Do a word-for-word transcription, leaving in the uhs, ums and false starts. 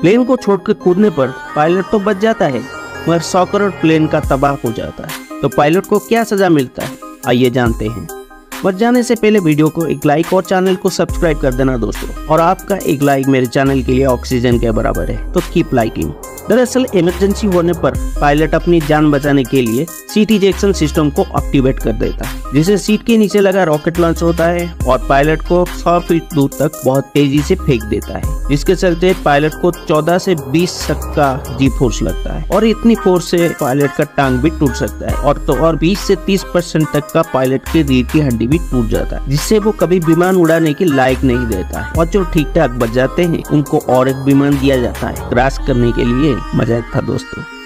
Plane को छोड़कर कूदने पर पायलट तो बच जाता है मगर सौ करोड़ प्लेन का तबाह हो जाता है। तो पायलट को क्या सजा मिलता है, आइए जानते हैं। बस जाने से पहले वीडियो को एक लाइक और चैनल को सब्सक्राइब कर देना दोस्तों, और आपका एक लाइक मेरे चैनल के लिए ऑक्सीजन के बराबर है, तो कीप लाइकिंग। दरअसल इमरजेंसी होने पर पायलट अपनी जान बचाने के लिए सीट इजेक्शन सिस्टम को एक्टिवेट कर देता है, जिसे सीट के नीचे लगा रॉकेट लॉन्च होता है और पायलट को सौ फीट दूर तक बहुत तेजी से फेंक देता है, जिसके चलते पायलट को चौदह से बीस तक का जी फोर्स लगता है और इतनी फोर्स से पायलट का टांग भी टूट सकता है और तो और बीस से तीस परसेंट तक का पायलट के रीढ़ की हड्डी भी टूट जाता है, जिससे वो कभी विमान उड़ाने के लायक नहीं रहता है। और जो ठीक ठाक बच जाते हैं उनको और एक विमान दिया जाता है क्रैश करने के लिए। मजा था दोस्तों।